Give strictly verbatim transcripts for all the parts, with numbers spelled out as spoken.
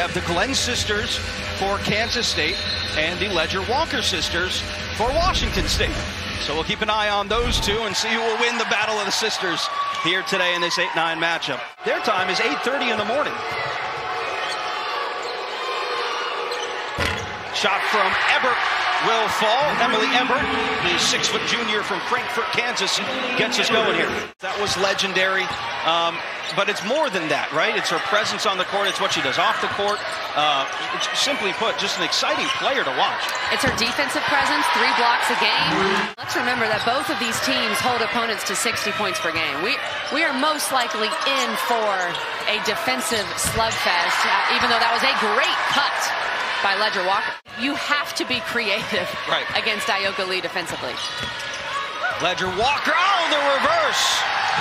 have the Glenn sisters for Kansas State and the Leger-Walker sisters for Washington State. So we'll keep an eye on those two and see who will win the Battle of the Sisters here today in this eight nine matchup. Their time is eight thirty in the morning. Shot from Ebert will fall. Emily Ebert, the six-foot junior from Frankfort, Kansas, gets us going here. That was legendary, um, but it's more than that, right? It's her presence on the court. It's what she does off the court. Uh, simply put, just an exciting player to watch. It's her defensive presence, three blocks a game. Let's remember that both of these teams hold opponents to sixty points per game. We, we are most likely in for a defensive slugfest, uh, even though that was a great cut by Leger-Walker. You have to be creative right against Ayoka Lee defensively. Leger-Walker, oh, the reverse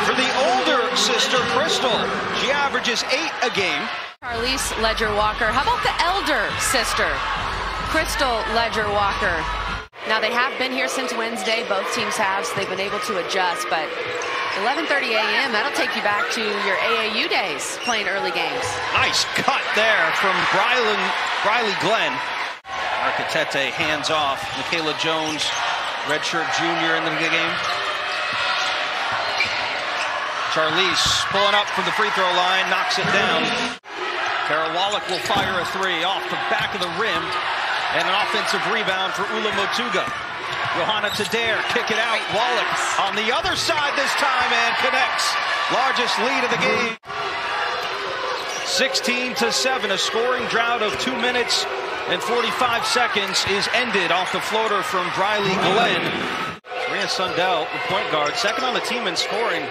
for the older sister, Krystal. She averages eight a game. Charlisse Leger-Walker. How about the elder sister, Krystal Leger-Walker? Now, they have been here since Wednesday. Both teams have, so they've been able to adjust. But eleven thirty a m, that'll take you back to your A A U days, playing early games. Nice cut there from Brylee. Riley Glenn. Arcatete hands off. Mikayla Jones, redshirt junior in the game. Charlisse pulling up from the free throw line, knocks it down. Carol Wallach will fire a three off the back of the rim, and an offensive rebound for Ula Motuga. Johanna Tadere kick it out. Wallach on the other side this time and connects. Largest lead of the game. sixteen to seven, a scoring drought of two minutes and forty-five seconds is ended off the floater from Brylee Glenn. Ryan Sundell, the point guard, second on the team in scoring,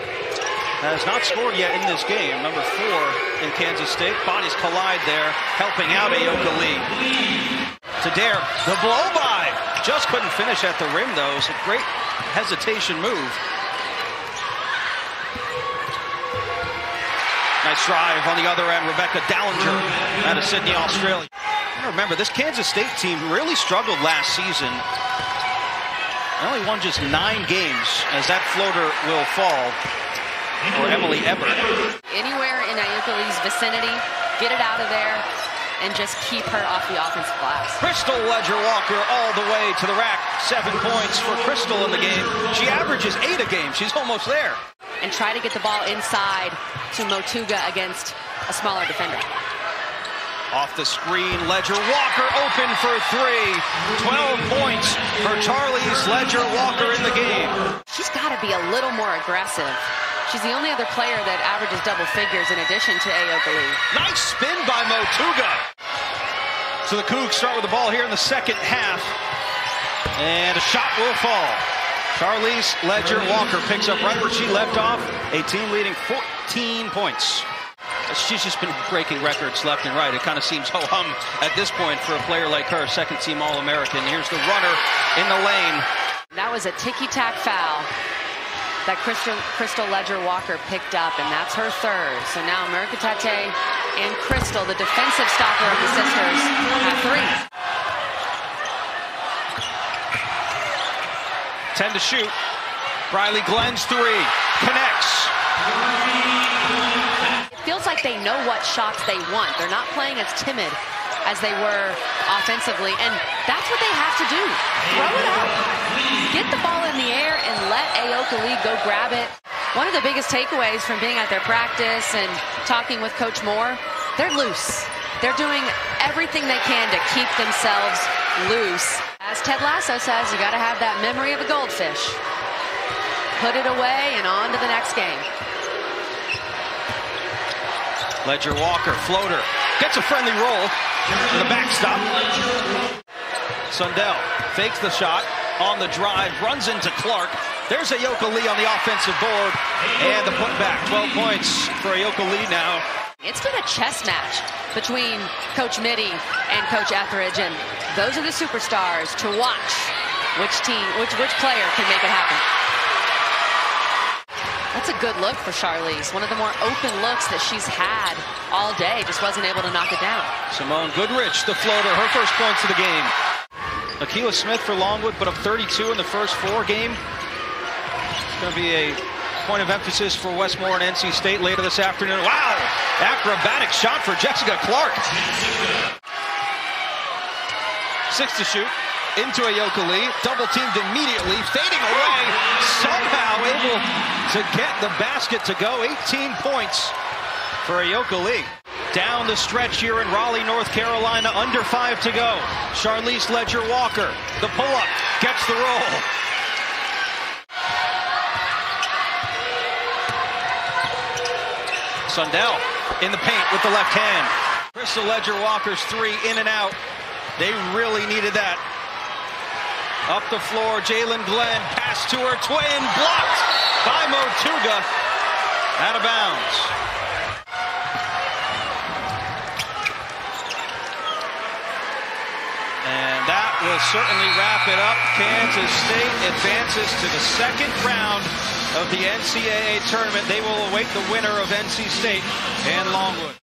has not scored yet in this game. Number four in Kansas State. Bodies collide there, helping out Ayoka Lee. Tadere, the blow by. Just couldn't finish at the rim, though. It's a great hesitation move. Nice drive on the other end, Rebecca Dallinger out of Sydney, Australia. Remember, this Kansas State team really struggled last season. They only won just nine games, as that floater will fall for Emily Ebert. Anywhere in Ayoka Lee's vicinity, get it out of there and just keep her off the offensive glass. Krystal Leger-Walker all the way to the rack. Seven points for Krystal in the game. She averages eight a game. She's almost there. And try to get the ball inside to Motuga against a smaller defender. Off the screen, Leger-Walker open for three. twelve points for Charlisse Leger-Walker in the game. She's got to be a little more aggressive. She's the only other player that averages double figures in addition to Ayoka Lee. Nice spin by Motuga. So the Cougs start with the ball here in the second half. And a shot will fall. Charlisse Leger-Walker picks up right where she left off, a team leading fourteen points. She's just been breaking records left and right. It kind of seems ho-hum at this point for a player like her, second-team All-American. Here's the runner in the lane. That was a ticky-tack foul that Krystal, Krystal Leger-Walker picked up, and that's her third. So now Mercatate and Krystal, the defensive stopper of the sisters, have three. ten to shoot. Brylee Glenn's three. Connects. It feels like they know what shots they want. They're not playing as timid as they were offensively, and that's what they have to do. Throw it up. Get the ball in the air and let Ayoka Lee go grab it. One of the biggest takeaways from being at their practice and talking with Coach Moore, they're loose. They're doing everything they can to keep themselves loose. As Ted Lasso says, you got to have that memory of a goldfish. Put it away and on to the next game. Leger-Walker, floater, gets a friendly roll to the backstop. Sundell fakes the shot on the drive, runs into Clark. There's Ayoka Lee on the offensive board, and the putback. twelve points for Ayoka Lee now. It's been a chess match between Coach Mitty and Coach Etheridge, and those are the superstars to watch. Which team, which which player can make it happen? That's a good look for Charlisse. One of the more open looks that she's had all day. Just wasn't able to knock it down. Simone Goodrich, the floater, her first points of the game. Akilah Smith for Longwood, put up thirty-two in the first four game. It's going to be a point of emphasis for Westmore and N C State later this afternoon. Wow! Acrobatic shot for Jessica Clark. Six to shoot. Into Ayoka Lee, double-teamed immediately, fading away, somehow able to get the basket to go. eighteen points for Ayoka Lee. Down the stretch here in Raleigh, North Carolina, under five to go. Charlisse Leger-Walker, the pull-up, gets the roll. Sundell in the paint with the left hand. Krystal Leger-Walker's three in and out. They really needed that. Up the floor, Jaelyn Glenn, pass to her twin, blocked by Motuga, out of bounds. And that will certainly wrap it up. Kansas State advances to the second round of the N C double A tournament. They will await the winner of N C State and Longwood.